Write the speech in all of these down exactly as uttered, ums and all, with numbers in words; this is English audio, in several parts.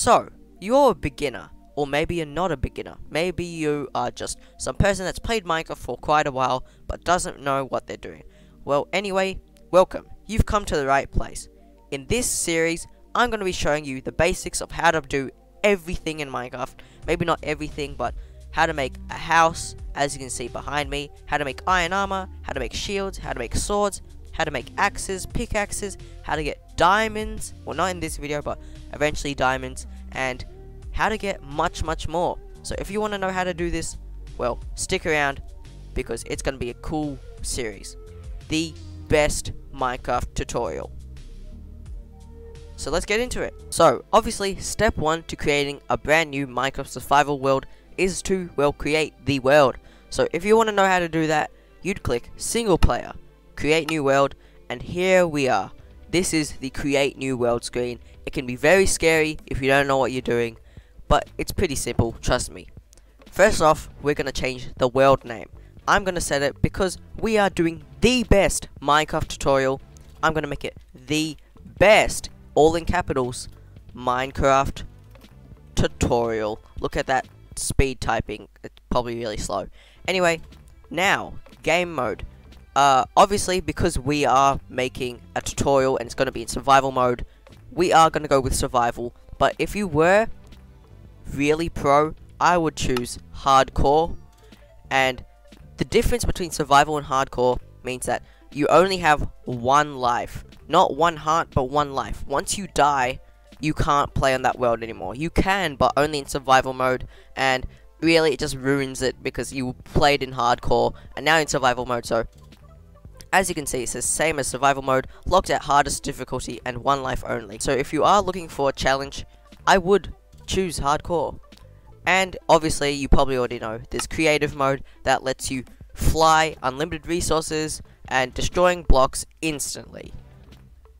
So, you're a beginner, or maybe you're not a beginner. Maybe you are just some person that's played Minecraft for quite a while, but doesn't know what they're doing. Well, anyway, welcome. You've come to the right place. In this series, I'm going to be showing you the basics of how to do everything in Minecraft. Maybe not everything, but how to make a house, as you can see behind me, how to make iron armor, how to make shields, how to make swords, how to make axes, pickaxes, how to get diamonds, well not in this video, but eventually diamonds, and how to get much, much more. So if you want to know how to do this, well, stick around, because it's going to be a cool series. The best Minecraft tutorial. So let's get into it. So obviously step one to creating a brand new Minecraft survival world is to, well, create the world. So if you want to know how to do that, you'd click single player, create new world, and here we are. This is the create new world screen. It can be very scary if you don't know what you're doing, but it's pretty simple, trust me. First off, we're going to change the world name. I'm going to set it, because we are doing the best Minecraft tutorial, I'm going to make it the best, all in capitals, Minecraft tutorial. Look at that speed typing, it's probably really slow. Anyway, now, game mode. Uh, obviously, because we are making a tutorial and it's going to be in survival mode, we are going to go with survival. But if you were really pro, I would choose hardcore. And the difference between survival and hardcore means that you only have one life. Not one heart, but one life. Once you die, you can't play on that world anymore. You can, but only in survival mode, and really it just ruins it because you played in hardcore and now in survival mode. So as you can see, it says same as survival mode, locked at hardest difficulty and one life only. So if you are looking for a challenge, I would choose hardcore. And obviously you probably already know there's creative mode that lets you fly, unlimited resources, and destroying blocks instantly.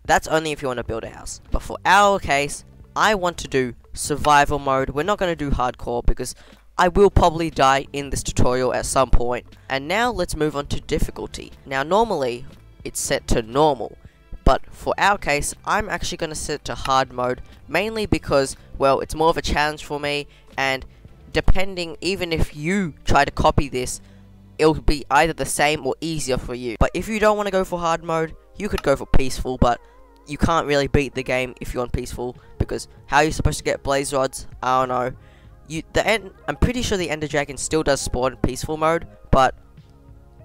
That's only if you want to build a house. But for our case, I want to do survival mode. We're not going to do hardcore because I will probably die in this tutorial at some point. And now let's move on to difficulty. Now normally, it's set to normal. But for our case, I'm actually going to set it to hard mode. Mainly because, well, it's more of a challenge for me. And depending, even if you try to copy this, it'll be either the same or easier for you. But if you don't want to go for hard mode, you could go for peaceful, but you can't really beat the game if you're on peaceful, because how are you supposed to get blaze rods? I don't know. You, the end, I'm pretty sure the Ender Dragon still does spawn in peaceful mode, but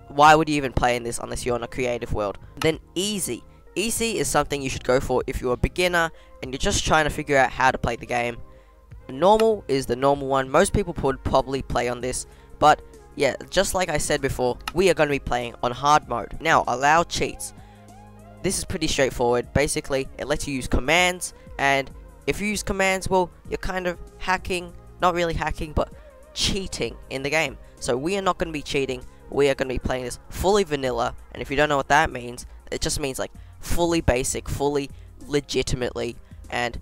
why would you even play in this unless you're on a creative world? Then easy. Easy is something you should go for if you're a beginner and you're just trying to figure out how to play the game. Normal is the normal one. Most people would probably play on this, but yeah, just like I said before, we are going to be playing on hard mode. Now, allow cheats. This is pretty straightforward. Basically, it lets you use commands, and if you use commands, well, you're kind of hacking, not really hacking, but cheating in the game. So we are not going to be cheating, we are going to be playing this fully vanilla, and if you don't know what that means, it just means like fully basic, fully legitimately, and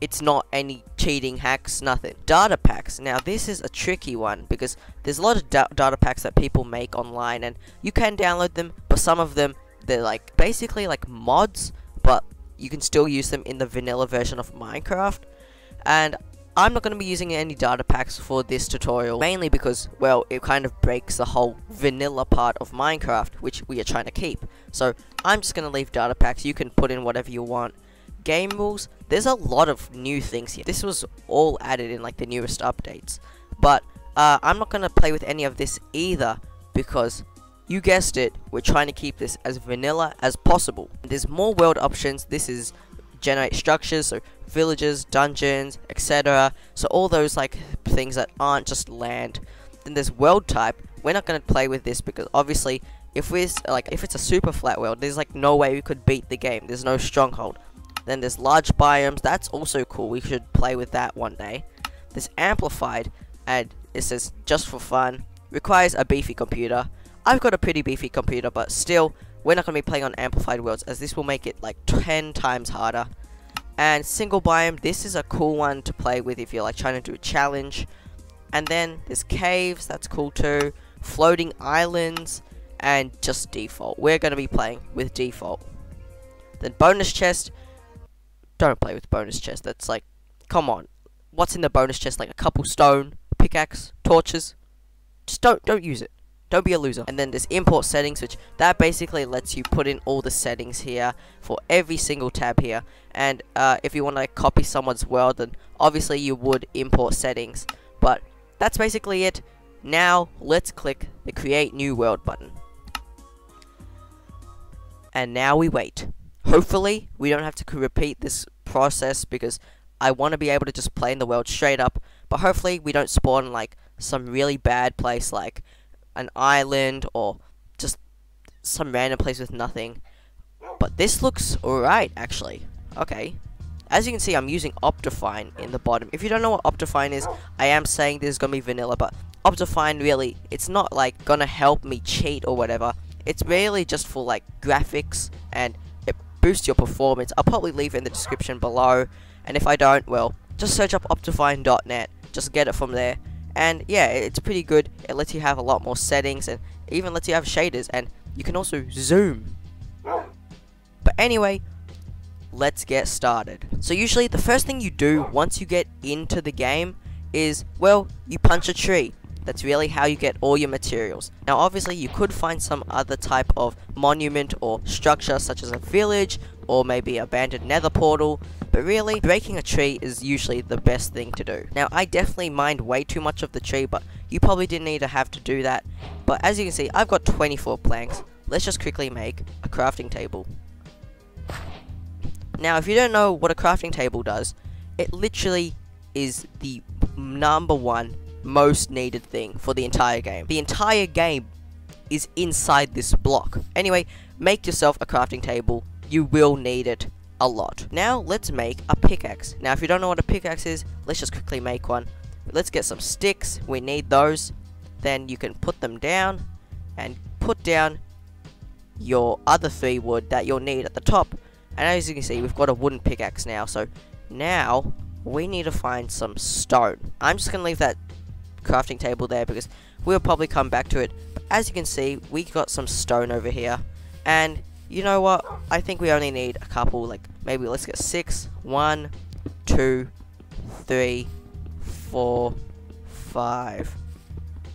it's not any cheating hacks, nothing. Data packs, now this is a tricky one, because there's a lot of da data packs that people make online, and you can download them, but some of them, they're like basically like mods, but you can still use them in the vanilla version of Minecraft. And I'm not going to be using any data packs for this tutorial, mainly because, well, it kind of breaks the whole vanilla part of Minecraft, which we are trying to keep. So I'm just going to leave data packs. You can put in whatever you want. Game rules, there's a lot of new things here. This was all added in like the newest updates, but uh, I'm not going to play with any of this either, because you guessed it, we're trying to keep this as vanilla as possible. There's more world options. This is generate structures, so villages, dungeons, et cetera. So all those like things that aren't just land. Then there's world type. We're not going to play with this because obviously, if we're like if it's a super flat world, there's like no way we could beat the game. There's no stronghold. Then there's large biomes. That's also cool. We should play with that one day. There's amplified, and it says just for fun. Requires a beefy computer. I've got a pretty beefy computer, but still, we're not going to be playing on amplified worlds, as this will make it like ten times harder. And single biome, this is a cool one to play with if you're like trying to do a challenge. And then there's caves, that's cool too. Floating islands, and just default. We're going to be playing with default. Then bonus chest, don't play with bonus chest, that's like, come on. what's in the bonus chest, like a couple stone, pickaxe, torches. Just don't don't use it. Don't be a loser. And then there's import settings, which that basically lets you put in all the settings here for every single tab here. And uh, if you want to like, copy someone's world, then obviously you would import settings. But that's basically it. Now let's click the create new world button. And now we wait. Hopefully we don't have to repeat this process because I want to be able to just play in the world straight up. But hopefully we don't spawn like some really bad place like an island or just some random place with nothing. But this looks alright actually. Okay, as you can see I'm using Optifine in the bottom. If you don't know what Optifine is, I am saying this is gonna be vanilla, but Optifine really, it's not like gonna help me cheat or whatever. It's really just for like graphics and it boosts your performance. I'll probably leave it in the description below, and if I don't, well, just search up optifine dot net, just get it from there. And yeah, it's pretty good. It lets you have a lot more settings and even lets you have shaders, and you can also zoom. But anyway, let's get started. So usually the first thing you do once you get into the game is, well, you punch a tree. That's really how you get all your materials. Now obviously you could find some other type of monument or structure such as a village or maybe abandoned nether portal, but really breaking a tree is usually the best thing to do. Now I definitely mined way too much of the tree, but you probably didn't need to have to do that. But as you can see I've got twenty-four planks. Let's just quickly make a crafting table. Now if you don't know what a crafting table does, it literally is the number one most needed thing for the entire game. The entire game is inside this block. Anyway, make yourself a crafting table. You will need it a lot. Now let's make a pickaxe. Now if you don't know what a pickaxe is, let's just quickly make one. Let's get some sticks, we need those. Then you can put them down and put down your other three wood that you'll need at the top. And as you can see we've got a wooden pickaxe now. So now we need to find some stone. I'm just gonna leave that crafting table there because we'll probably come back to it. But as you can see we got some stone over here, and you know what, I think we only need a couple, like maybe let's get six. One two three four five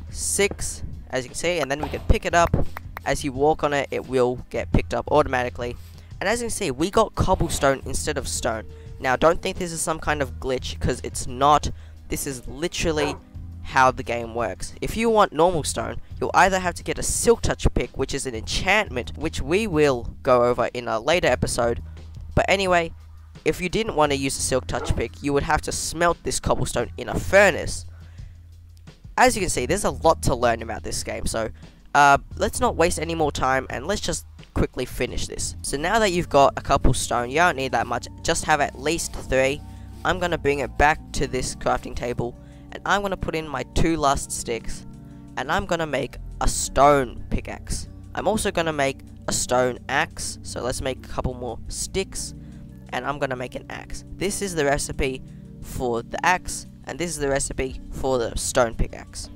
six, as you can see, and then we can pick it up. As you walk on it, it will get picked up automatically. And as you can see we got cobblestone instead of stone. Now don't think this is some kind of glitch, because it's not. This is literally how the game works. If you want normal stone, you'll either have to get a silk touch pick, which is an enchantment, which we will go over in a later episode. But anyway, if you didn't want to use a silk touch pick, you would have to smelt this cobblestone in a furnace. As you can see, there's a lot to learn about this game, so uh, let's not waste any more time and let's just quickly finish this. So now that you've got a couple stone, you don't need that much, just have at least three. I'm gonna bring it back to this crafting table. And I'm going to put in my two last sticks, and I'm going to make a stone pickaxe. I'm also going to make a stone axe, so let's make a couple more sticks, and I'm going to make an axe. This is the recipe for the axe, and this is the recipe for the stone pickaxe.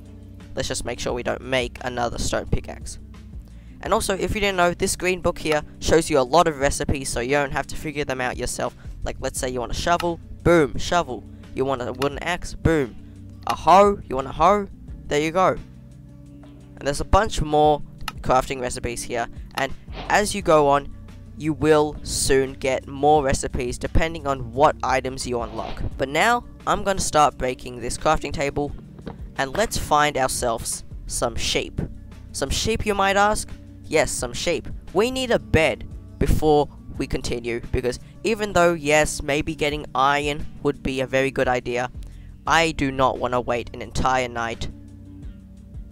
Let's just make sure we don't make another stone pickaxe. And also, if you didn't know, this green book here shows you a lot of recipes, so you don't have to figure them out yourself. Like, let's say you want a shovel, boom, shovel. You want a wooden axe, boom. A hoe, you want a hoe, there you go. And there's a bunch more crafting recipes here, and as you go on you will soon get more recipes depending on what items you unlock. But now I'm going to start breaking this crafting table, and let's find ourselves some sheep. Some sheep, you might ask? Yes, some sheep. We need a bed before we continue, because even though yes, maybe getting iron would be a very good idea, I do not want to wait an entire night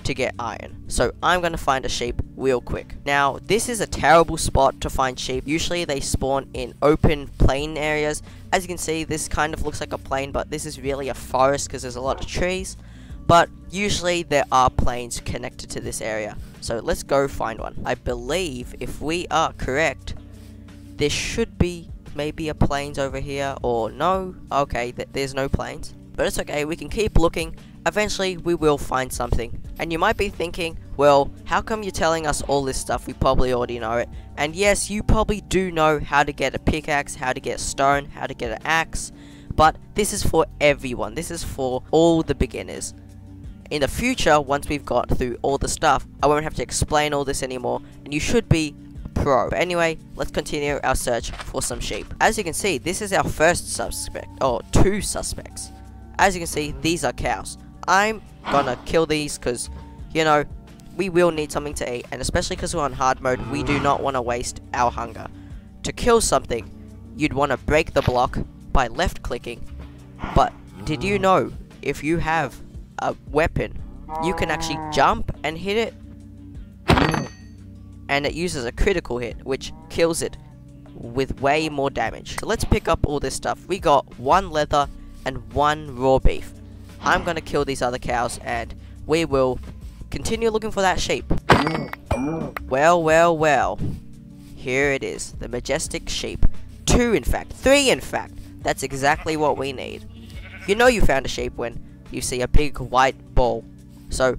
to get iron. So I'm going to find a sheep real quick. Now this is a terrible spot to find sheep. Usually they spawn in open plain areas. As you can see this kind of looks like a plain, but this is really a forest because there's a lot of trees. But usually there are plains connected to this area. So let's go find one. I believe if we are correct, there should be maybe a plains over here, or no. Okay, th there's no plains. But it's okay, we can keep looking, eventually we will find something. And you might be thinking, well, how come you're telling us all this stuff, we probably already know it. And yes, you probably do know how to get a pickaxe, how to get stone, how to get an axe, but this is for everyone. This is for all the beginners. In the future, once we've got through all the stuff, I won't have to explain all this anymore, and you should be pro. But anyway, let's continue our search for some sheep. As you can see, this is our first suspect, or two suspects. As you can see, these are cows. I'm gonna kill these because, you know, we will need something to eat, and especially because we're on hard mode, we do not want to waste our hunger. To kill something, you'd want to break the block by left clicking, but did you know if you have a weapon, you can actually jump and hit it, and it uses a critical hit, which kills it with way more damage. So let's pick up all this stuff. We got one leather and one raw beef. I'm gonna kill these other cows, and we will continue looking for that sheep. Well, well, well. Here it is, the majestic sheep. Two, in fact. Three, in fact. That's exactly what we need. You know you found a sheep when you see a big white ball. So,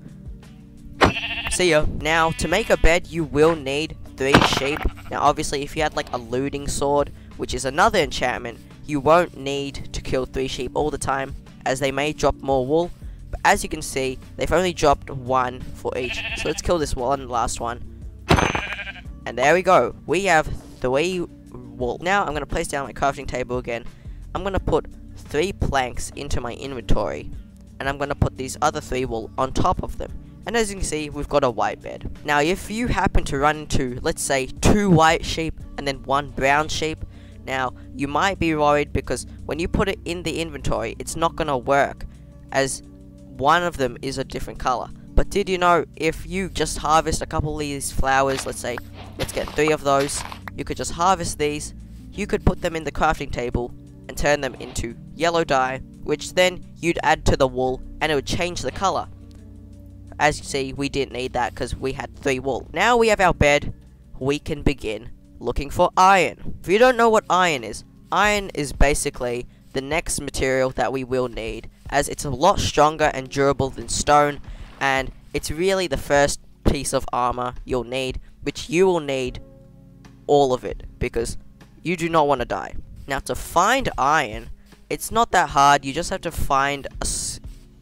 see ya. Now, to make a bed, you will need three sheep. Now, obviously, if you had, like, a looting sword, which is another enchantment, you won't need to kill three sheep all the time, as they may drop more wool. But as you can see, they've only dropped one for each. So let's kill this one, last one. And there we go. We have three wool. Now I'm going to place down my crafting table again. I'm going to put three planks into my inventory. And I'm going to put these other three wool on top of them. And as you can see, we've got a white bed. Now if you happen to run into, let's say, two white sheep and then one brown sheep. Now, you might be worried because when you put it in the inventory, it's not going to work, as one of them is a different color. But did you know if you just harvest a couple of these flowers, let's say, let's get three of those, you could just harvest these, you could put them in the crafting table and turn them into yellow dye, which then you'd add to the wool and it would change the color. As you see, we didn't need that because we had three wool. Now we have our bed, we can begin looking for iron. If you don't know what iron is, iron is basically the next material that we will need, as it's a lot stronger and durable than stone, and it's really the first piece of armor you'll need, which you will need all of it, because you do not want to die. Now to find iron, it's not that hard, you just have to find a,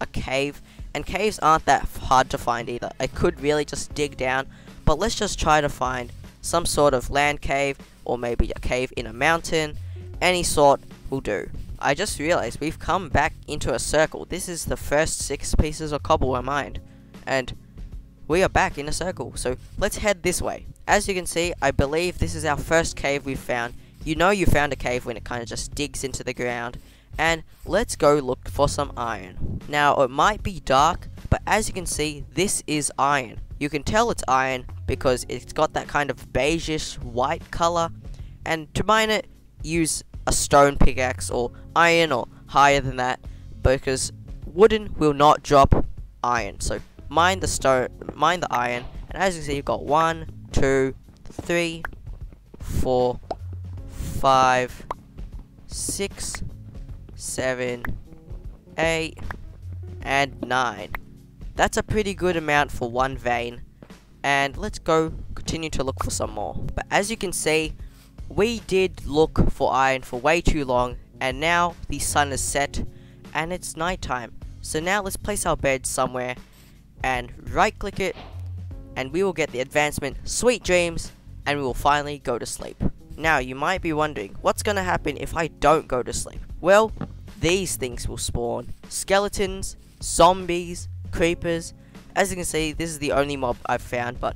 a cave, and caves aren't that hard to find either. I could really just dig down, but let's just try to find some sort of land cave, or maybe a cave in a mountain. Any sort will do. I just realized we've come back into a circle. This is the first six pieces of cobble I mined, and we are back in a circle. So let's head this way. As you can see, I believe this is our first cave we've found. You know you found a cave when it kind of just digs into the ground. And let's go look for some iron. Now it might be dark, but as you can see, this is iron. You can tell it's iron because it's got that kind of beigeish white color, and to mine it, use a stone pickaxe or iron or higher than that, because wooden will not drop iron. So mine the stone, mine the iron, and as you can see, you've got one, two, three, four, five, six, seven, eight, and nine. That's a pretty good amount for one vein, and let's go continue to look for some more. But as you can see, we did look for iron for way too long, and now the sun is set and it's nighttime. So now let's place our bed somewhere and right click it, and we will get the advancement Sweet Dreams, and we will finally go to sleep. Now you might be wondering, what's gonna happen if I don't go to sleep? Well, these things will spawn: skeletons, zombies, creepers. As you can see, this is the only mob I've found, but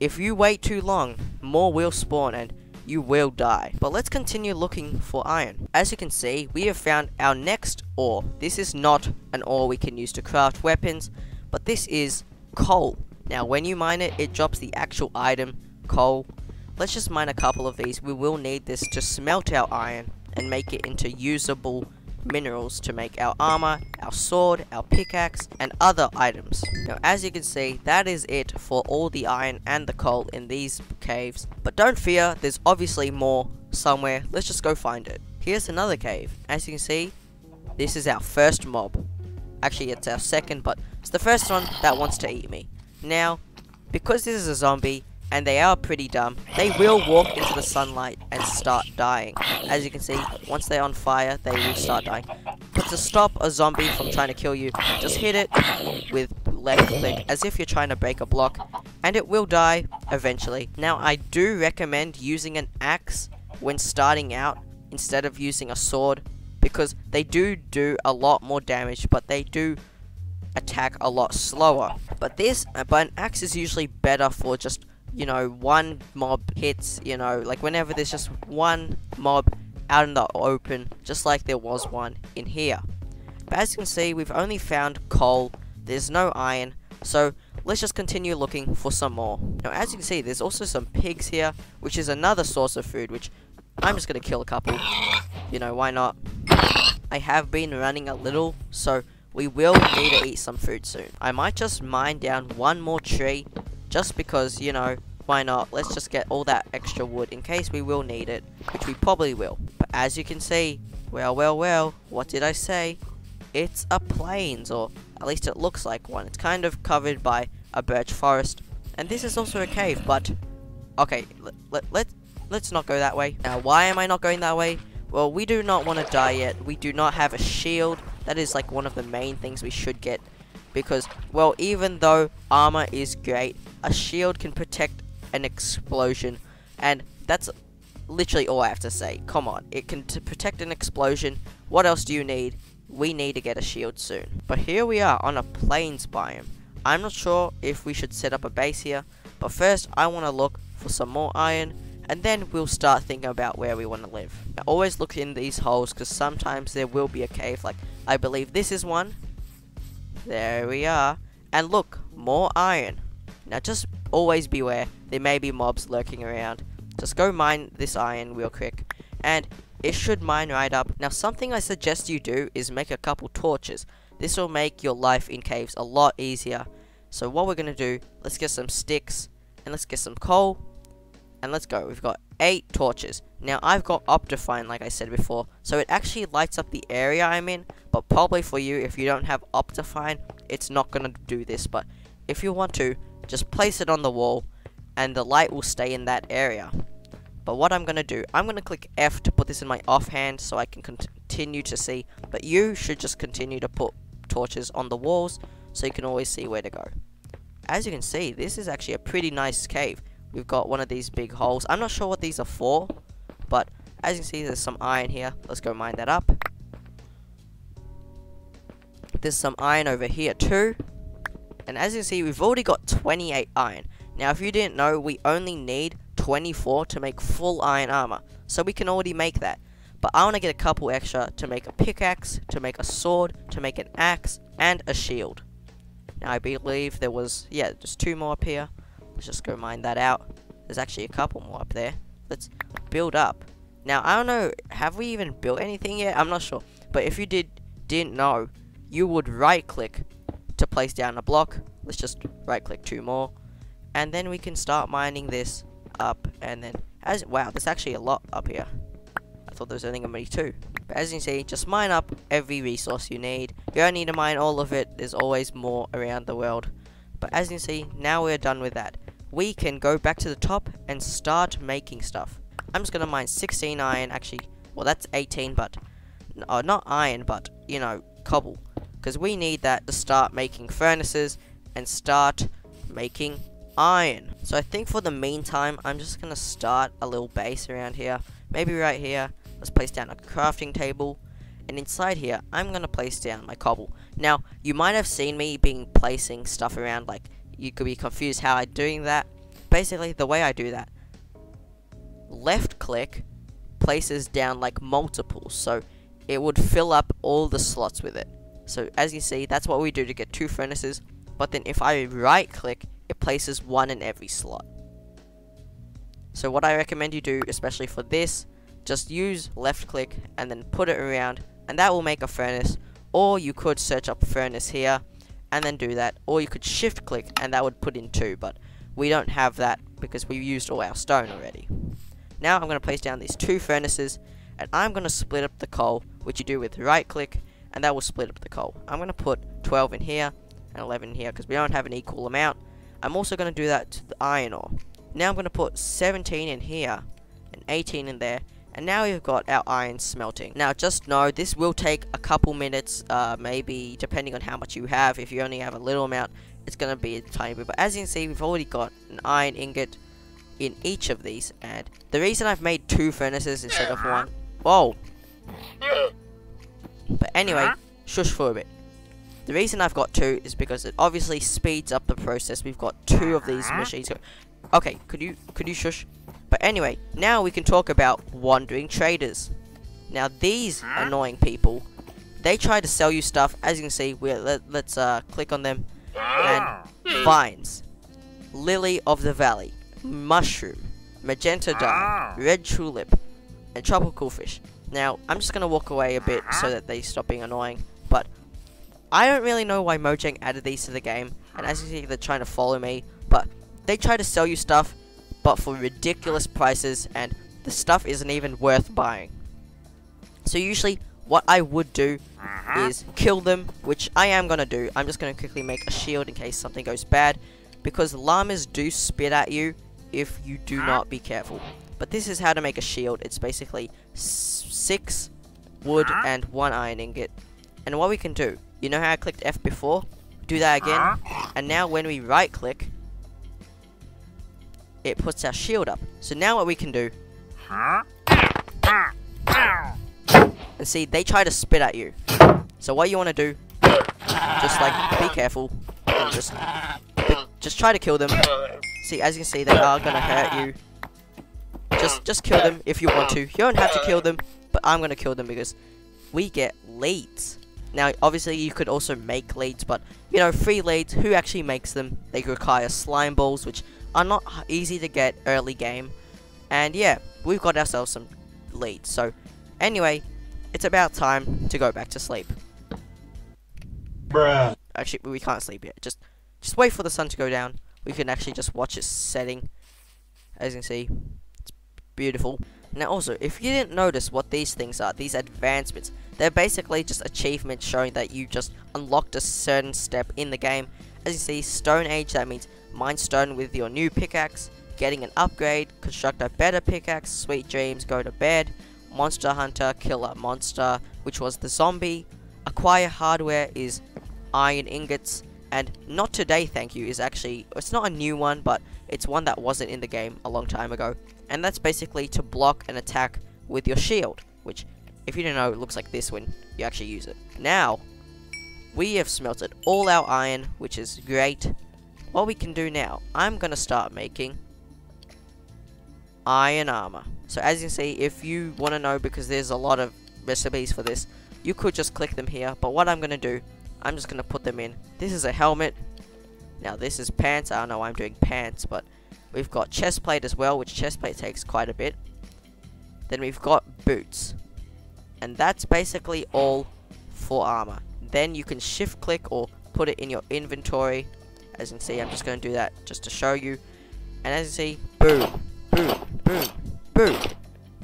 if you wait too long, more will spawn and you will die. But let's continue looking for iron. As you can see, we have found our next ore. This is not an ore we can use to craft weapons, but this is coal. Now when you mine it, it drops the actual item, coal. Let's just mine a couple of these. We will need this to smelt our iron and make it into usable minerals to make our armor, our sword, our pickaxe, and other items. Now as you can see, that is it for all the iron and the coal in these caves, but don't fear, there's obviously more somewhere. Let's just go find it. Here's another cave. As you can see, this is our first mob. Actually, it's our second, but it's the first one that wants to eat me. Now because this is a zombie and they are pretty dumb. They will walk into the sunlight and start dying. As you can see, once they're on fire, they will start dying. But to stop a zombie from trying to kill you, just hit it with left click, as if you're trying to break a block, and it will die eventually. Now, I do recommend using an axe when starting out instead of using a sword, because they do do a lot more damage, but they do attack a lot slower. But this, but an axe is usually better for just, you know, one mob hits, you know, like whenever there's just one mob out in the open, just like there was one in here. But as you can see, we've only found coal, there's no iron, so let's just continue looking for some more. Now, as you can see, there's also some pigs here, which is another source of food, which I'm just gonna kill a couple. You know, why not? I have been running a little, so we will need to eat some food soon. I might just mine down one more tree, just because, you know, why not? Let's just get all that extra wood in case we will need it, which we probably will. But as you can see, well, well, well, what did I say? It's a plains, or at least it looks like one. It's kind of covered by a birch forest, and this is also a cave, but okay, let, let, let, let's not go that way. Now, why am I not going that way? Well, we do not want to die yet. We do not have a shield. That is like one of the main things we should get, because, well, even though armor is great, a shield can protect an explosion, and that's literally all I have to say. Come on, it can t protect an explosion. What else do you need? We need to get a shield soon. But here we are on a plains biome. I'm not sure if we should set up a base here, but first I want to look for some more iron, and then we'll start thinking about where we want to live. Now, always look in these holes, because sometimes there will be a cave. Like, I believe this is one. There we are. And look, more iron. Now, just always beware. There may be mobs lurking around. Just go mine this iron real quick, and it should mine right up. Now, something I suggest you do is make a couple torches. This will make your life in caves a lot easier. So what we're going to do, let's get some sticks, and let's get some coal, and let's go. We've got eight torches. Now, I've got Optifine, like I said before, so it actually lights up the area I'm in, but probably for you, if you don't have Optifine, it's not going to do this, but if you want to, just place it on the wall, and the light will stay in that area. But what I'm going to do, I'm going to click F to put this in my offhand so I can continue to see, but you should just continue to put torches on the walls so you can always see where to go. As you can see, this is actually a pretty nice cave. We've got one of these big holes. I'm not sure what these are for, but as you can see, there's some iron here. Let's go mine that up. There's some iron over here too. And as you can see, we've already got twenty-eight iron. Now, if you didn't know, we only need twenty-four to make full iron armor, so we can already make that. But I want to get a couple extra to make a pickaxe, to make a sword, to make an axe, and a shield. Now, I believe there was, yeah, just two more up here. Let's just go mine that out. There's actually a couple more up there. Let's build up. Now, I don't know, have we even built anything yet? I'm not sure. But if you did, didn't know, you would right click to place down a block. Let's just right click two more, and then we can start mining this up. And then, as wow, there's actually a lot up here. I thought there was only going to be two. But as you can see, just mine up every resource you need. You don't need to mine all of it. There's always more around the world. But as you can see, now we're done with that. We can go back to the top and start making stuff. I'm just going to mine sixteen iron, actually. Well, that's eighteen, but uh, not iron, but, you know, cobble. Because we need that to start making furnaces and start making iron. So I think for the meantime, I'm just going to start a little base around here. Maybe right here. Let's place down a crafting table. And inside here, I'm going to place down my cobble. Now, you might have seen me being placing stuff around, like, you could be confused how I'm doing that. Basically, the way I do that, left click places down like multiples, so it would fill up all the slots with it. So as you see, that's what we do to get two furnaces. But then if I right click, it places one in every slot. So what I recommend you do, especially for this, just use left click and then put it around, and that will make a furnace. Or you could search up furnace here and then do that, or you could shift click and that would put in two, but we don't have that because we've used all our stone already. Now I'm going to place down these two furnaces, and I'm going to split up the coal, which you do with right click, and that will split up the coal. I'm going to put twelve in here and eleven in here because we don't have an equal amount. I'm also going to do that to the iron ore. Now I'm going to put seventeen in here and eighteen in there, and now we've got our iron smelting. Now just know this will take a couple minutes, uh, maybe depending on how much you have. If you only have a little amount, it's going to be a tiny bit, but as you can see, we've already got an iron ingot in each of these. And the reason I've made two furnaces instead of one, whoa, but anyway, shush for a bit. The reason I've got two is because it obviously speeds up the process. We've got two of these machines. Okay, could you could you shush? But anyway, now we can talk about wandering traders. Now these annoying people, they try to sell you stuff. As you can see, we let, let's uh, click on them. And vines, lily of the valley, mushroom, magenta dye, red tulip, and tropical fish. Now I'm just gonna walk away a bit so that they stop being annoying. But I don't really know why Mojang added these to the game, and as you see, they're trying to follow me, but they try to sell you stuff, but for ridiculous prices, and the stuff isn't even worth buying. So usually what I would do is kill them, which I am gonna do. I'm just gonna quickly make a shield in case something goes bad, because llamas do spit at you if you do not be careful. But this is how to make a shield. It's basically six wood and one iron ingot. And what we can do, you know how I clicked F before? Do that again, and now when we right click, it puts our shield up. So now what we can do, and see, they try to spit at you. So what you want to do, just like be careful, and just just try to kill them. See, as you can see, they are gonna hurt you. Just just kill them if you want to. You don't have to kill them, but I'm gonna kill them because we get leads. Now, obviously, you could also make leads, but you know, free leads. Who actually makes them? They require slime balls, which are not easy to get early game. And yeah, we've got ourselves some leads. So anyway, it's about time to go back to sleep. Bruh. Actually, we can't sleep yet. Just, just wait for the sun to go down. We can actually just watch it setting. As you can see, it's beautiful. Now, also, if you didn't notice what these things are, these advancements, they're basically just achievements showing that you just unlocked a certain step in the game. As you see, Stone Age, that means mine stone with your new pickaxe, getting an upgrade, construct a better pickaxe, sweet dreams, go to bed. Monster hunter, kill a monster, which was the zombie. Acquire hardware is iron ingots, and not today thank you is actually, it's not a new one, but it's one that wasn't in the game a long time ago, and that's basically to block an attack with your shield, which if you don't know, it looks like this when you actually use it. Now we have smelted all our iron, which is great. What we can do now, I'm gonna start making iron armor. So as you can see, if you want to know, because there's a lot of recipes for this, you could just click them here, but what I'm going to do, I'm just going to put them in. This is a helmet. Now this is pants. I don't know why I'm doing pants, but we've got chest plate as well, which chest plate takes quite a bit. Then we've got boots, and that's basically all for armor. Then you can shift click or put it in your inventory. As you can see, I'm just going to do that just to show you, and as you see, boom, boom, boom, boom,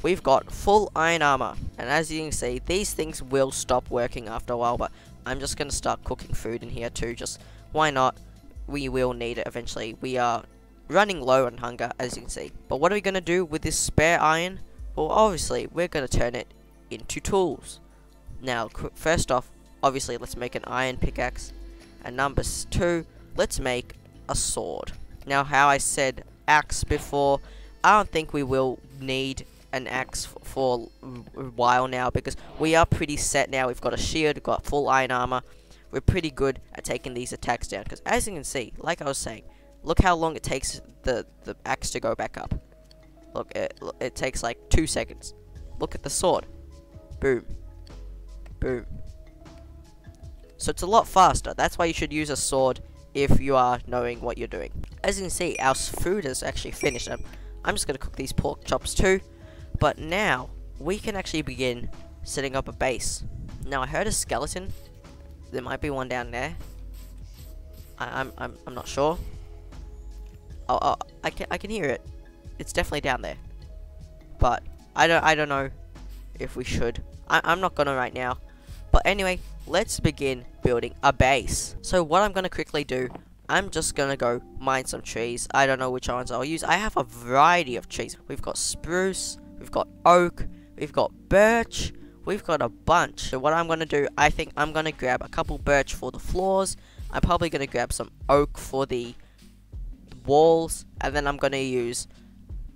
we've got full iron armor. And as you can see, these things will stop working after a while, but I'm just gonna start cooking food in here too, just why not, we will need it eventually. We are running low on hunger, as you can see, but what are we gonna do with this spare iron? Well, obviously we're gonna turn it into tools. Now first off, obviously let's make an iron pickaxe, and number two, let's make a sword. Now how I said axe before, I don't think we will need an axe for a while now, because we are pretty set now. We've got a shield, we've got full iron armor, we're pretty good at taking these attacks down, because as you can see, like I was saying, look how long it takes the, the axe to go back up. Look, it, it takes like two seconds. Look at the sword. Boom. Boom. So it's a lot faster. That's why you should use a sword if you are knowing what you're doing. As you can see, our food is actually finished. I'm, I'm just going to cook these pork chops too. But now, we can actually begin setting up a base. Now, I heard a skeleton. There might be one down there. I, I'm, I'm, I'm not sure. Oh, oh, I can, I can hear it. It's definitely down there. But, I don't, I don't know if we should. I, I'm not gonna right now. But anyway, let's begin building a base. So, what I'm gonna quickly do, I'm just gonna go mine some trees. I don't know which ones I'll use. I have a variety of trees. We've got spruce, we've got oak, we've got birch, we've got a bunch. So what I'm gonna do, I think I'm gonna grab a couple birch for the floors. I'm probably gonna grab some oak for the walls, and then I'm gonna use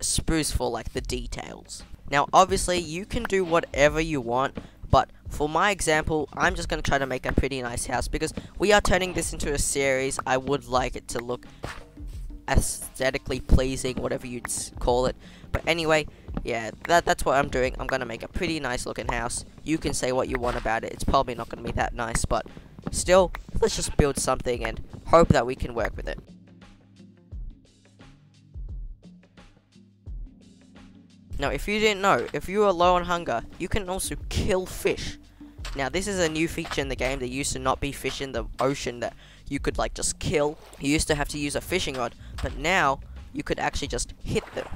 spruce for like the details. Now obviously you can do whatever you want, but for my example, I'm just going to try to make a pretty nice house, because we are turning this into a series. I would like it to look aesthetically pleasing, whatever you'd call it. But anyway, yeah, that, that's what I'm doing. I'm going to make a pretty nice looking house. You can say what you want about it. It's probably not going to be that nice, but still, let's just build something and hope that we can work with it. Now, if you didn't know, if you are low on hunger, you can also kill fish. Now, this is a new feature in the game. There used to not be fish in the ocean that you could, like, just kill. You used to have to use a fishing rod, but now you could actually just hit them.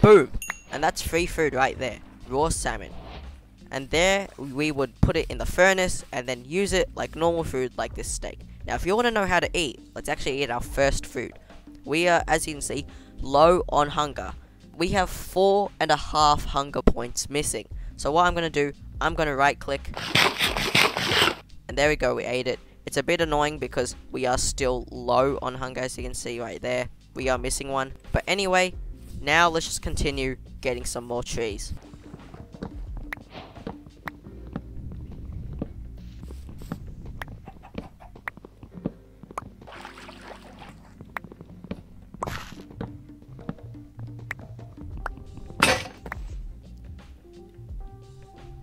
Boom! And that's free food right there. Raw salmon. And there, we would put it in the furnace and then use it like normal food, like this steak. Now, if you want to know how to eat, let's actually eat our first food. We are, as you can see, low on hunger. We have four and a half hunger points missing. So what I'm going to do, I'm going to right click. And there we go, we ate it. It's a bit annoying because we are still low on hunger, as you can see right there. We are missing one. But anyway, now let's just continue getting some more trees.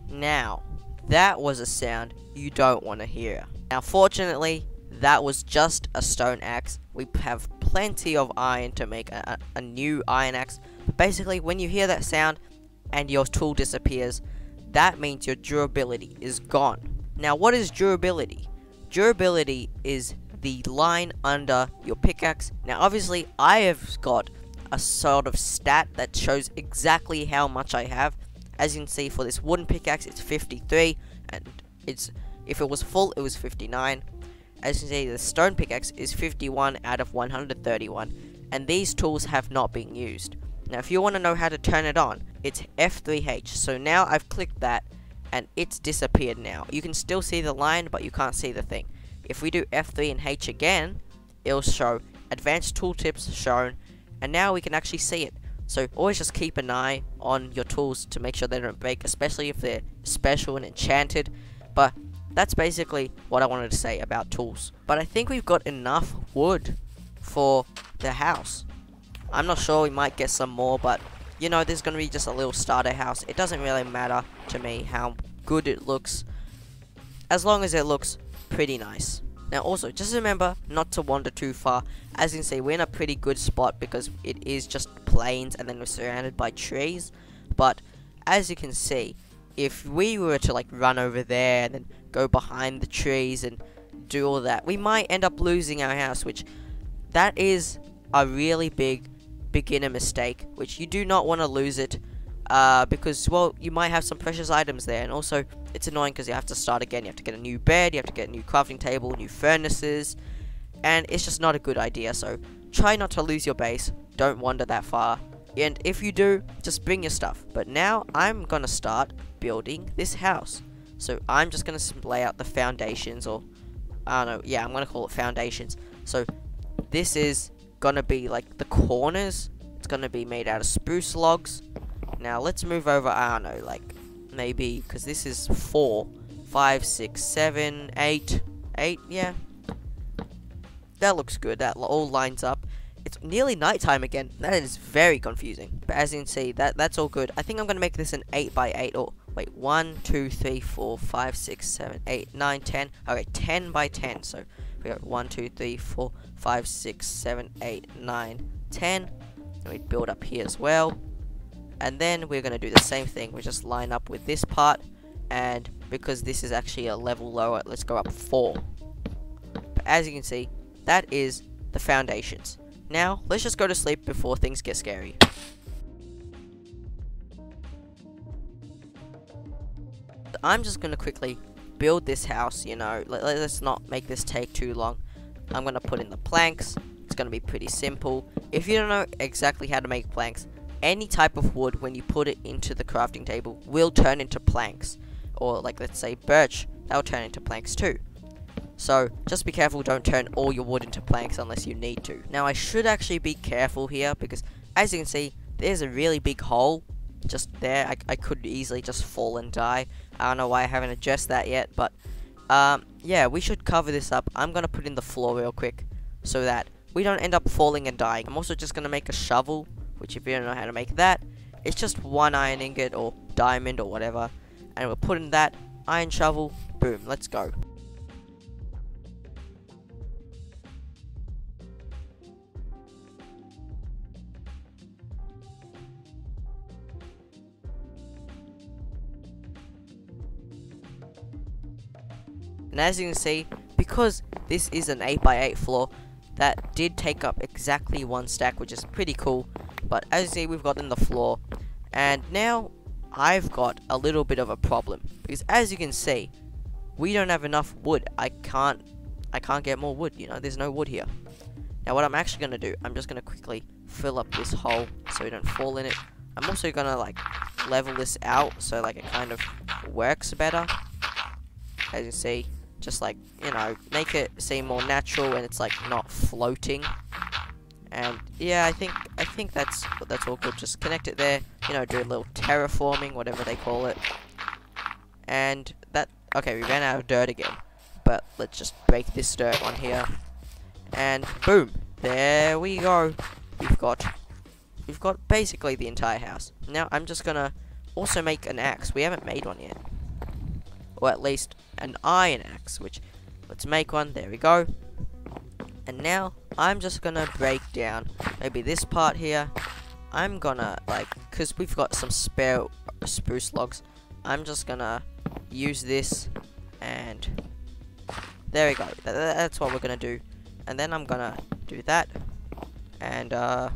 Now, that was a sound you don't want to hear. Now, fortunately, that was just a stone axe. We have plenty of iron to make a, a new iron axe. Basically, when you hear that sound and your tool disappears, that means your durability is gone. Now, what is durability? Durability is the line under your pickaxe. Now, obviously, I have got a sort of stat that shows exactly how much I have. As you can see, for this wooden pickaxe, it's fifty-three, and it's if it was full, it was fifty-nine. As you can see, the stone pickaxe is fifty-one out of one hundred thirty-one, and these tools have not been used. Now, if you want to know how to turn it on, it's F three H. So now I've clicked that, and it's disappeared now. You can still see the line, but you can't see the thing. If we do F three and H again, it'll show advanced tooltips shown, and now we can actually see it. So always just keep an eye on your tools to make sure they don't break, especially if they're special and enchanted. But that's basically what I wanted to say about tools. But I think we've got enough wood for the house. I'm not sure, we might get some more, but you know, there's going to be just a little starter house. It doesn't really matter to me how good it looks, as long as it looks pretty nice. Now also, just remember not to wander too far. As you can see, we're in a pretty good spot because it is just plains and then we're surrounded by trees. But as you can see, if we were to like run over there and then go behind the trees and do all that, we might end up losing our house, which that is a really big beginner mistake, which you do not want to lose it. Uh, because, well, you might have some precious items there, and also, it's annoying because you have to start again, you have to get a new bed, you have to get a new crafting table, new furnaces, and it's just not a good idea, so try not to lose your base, don't wander that far, and if you do, just bring your stuff. But now, I'm gonna start building this house, so I'm just gonna lay out the foundations, or, I don't know, yeah, I'm gonna call it foundations. So, this is gonna be, like, the corners, it's gonna be made out of spruce logs. Now, let's move over, I don't know, like, maybe, because this is four, five, six, seven, eight, eight, yeah. That looks good, that all lines up. It's nearly nighttime again, that is very confusing. But as you can see, that, that's all good. I think I'm going to make this an eight by eight, or, wait, one, two, three, four, five, six, seven, eight, nine, ten. Okay, ten by ten, so we got one, two, three, four, five, six, seven, eight, nine, ten. And we build up here as well. And then we're going to do the same thing. We just line up with this part. And because this is actually a level lower, let's go up four. But as you can see, that is the foundations. Now, let's just go to sleep before things get scary. I'm just going to quickly build this house, you know. Let's not make this take too long. I'm going to put in the planks. It's going to be pretty simple. If you don't know exactly how to make planks, any type of wood, when you put it into the crafting table, will turn into planks. Or like, let's say birch, that'll turn into planks too. So just be careful, don't turn all your wood into planks unless you need to. Now I should actually be careful here, because as you can see, there's a really big hole just there. I, I could easily just fall and die. I don't know why I haven't addressed that yet, but um, yeah, we should cover this up. I'm going to put in the floor real quick so that we don't end up falling and dying. I'm also just going to make a shovel, which if you don't know how to make that, it's just one iron ingot or diamond or whatever. And we'll put in that iron shovel. Boom, let's go. And as you can see, because this is an eight by eight floor, that did take up exactly one stack, which is pretty cool. But as you see, we've got in the floor, and now I've got a little bit of a problem, because as you can see, we don't have enough wood. I can't I can't get more wood, you know, there's no wood here. Now what I'm actually gonna do, I'm just gonna quickly fill up this hole so we don't fall in it. I'm also gonna like level this out so like it kind of works better. As you see, just like, you know, make it seem more natural and it's like not floating. And yeah, I think I think that's that's all good. Just connect it there, you know, do a little terraforming, whatever they call it. And that, okay, we ran out of dirt again, but let's just break this dirt on here, and boom, there we go. We've got we've got basically the entire house. Now I'm just gonna also make an axe. We haven't made one yet, or at least an iron axe. Which, let's make one. There we go. And now I'm just gonna break down maybe this part here. I'm gonna like, cause we've got some spare spruce logs, I'm just gonna use this, and there we go. Th that's what we're gonna do. And then I'm gonna do that, and uh,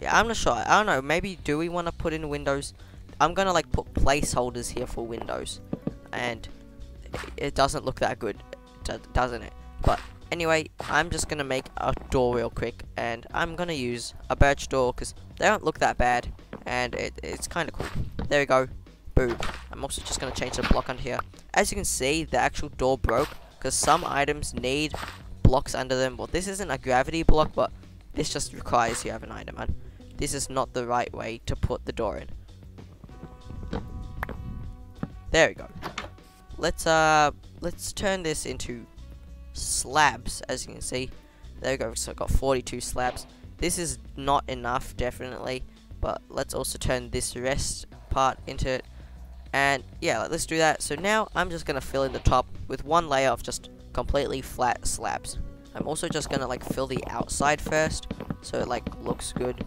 yeah, I'm not sure. I don't know. Maybe do we want to put in windows? I'm gonna like put placeholders here for windows, and it doesn't look that good, doesn't it? But anyway, I'm just going to make a door real quick, and I'm going to use a birch door because they don't look that bad, and it, it's kind of cool. There we go. Boom. I'm also just going to change the block under here. As you can see, the actual door broke because some items need blocks under them. Well, this isn't a gravity block, but this just requires you have an item, and this is not the right way to put the door in. There we go. Let's, uh, let's turn this into slabs. As you can see, there we go. So I've got forty-two slabs. This is not enough, definitely, but let's also turn this rest part into it. And yeah, let's do that. So now I'm just gonna fill in the top with one layer of just completely flat slabs. I'm also just gonna like fill the outside first so it like looks good,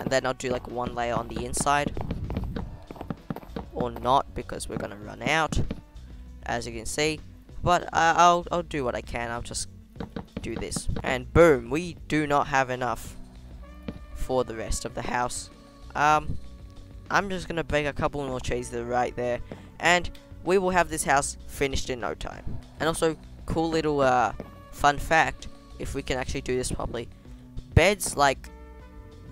and then I'll do like one layer on the inside, or not, because we're gonna run out, as you can see. But uh, I'll, I'll do what I can. I'll just do this. And boom, we do not have enough for the rest of the house. Um, I'm just going to break a couple more trees that are right there, and we will have this house finished in no time. And also, cool little uh, fun fact, if we can actually do this properly. Beds, like,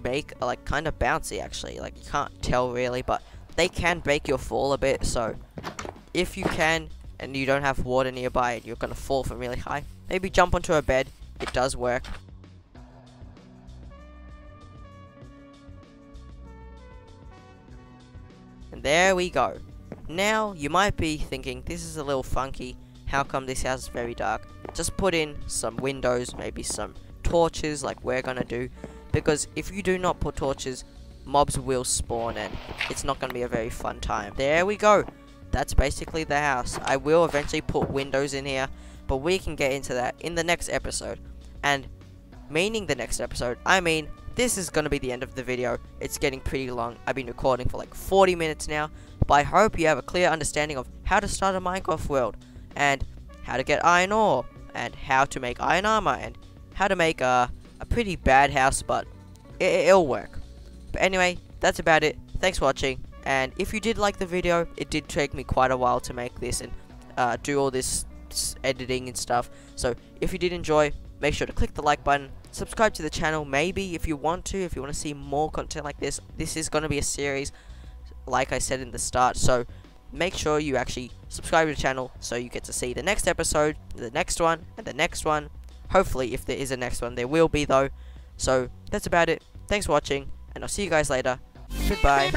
make, are, like, kind of bouncy, actually. Like, you can't tell, really, but they can break your fall a bit. So, if you can, and you don't have water nearby and you're gonna fall from really high, maybe jump onto a bed. It does work. And there we go. Now you might be thinking, this is a little funky, how come this house is very dark? Just put in some windows, maybe some torches like we're gonna do, because if you do not put torches, mobs will spawn and it's not gonna be a very fun time. There we go. That's basically the house. I will eventually put windows in here, but we can get into that in the next episode. And meaning the next episode, I mean, this is going to be the end of the video. It's getting pretty long. I've been recording for like forty minutes now, but I hope you have a clear understanding of how to start a Minecraft world, and how to get iron ore, and how to make iron armor, and how to make a, a pretty bad house, but it, it'll work. But anyway, that's about it. Thanks for watching. And if you did like the video, it did take me quite a while to make this and uh, do all this editing and stuff. So if you did enjoy, make sure to click the like button, subscribe to the channel maybe if you want to, if you want to see more content like this. This is going to be a series, like I said in the start, so make sure you actually subscribe to the channel so you get to see the next episode, the next one, and the next one. Hopefully, if there is a next one, there will be though. So that's about it. Thanks for watching, and I'll see you guys later. Goodbye.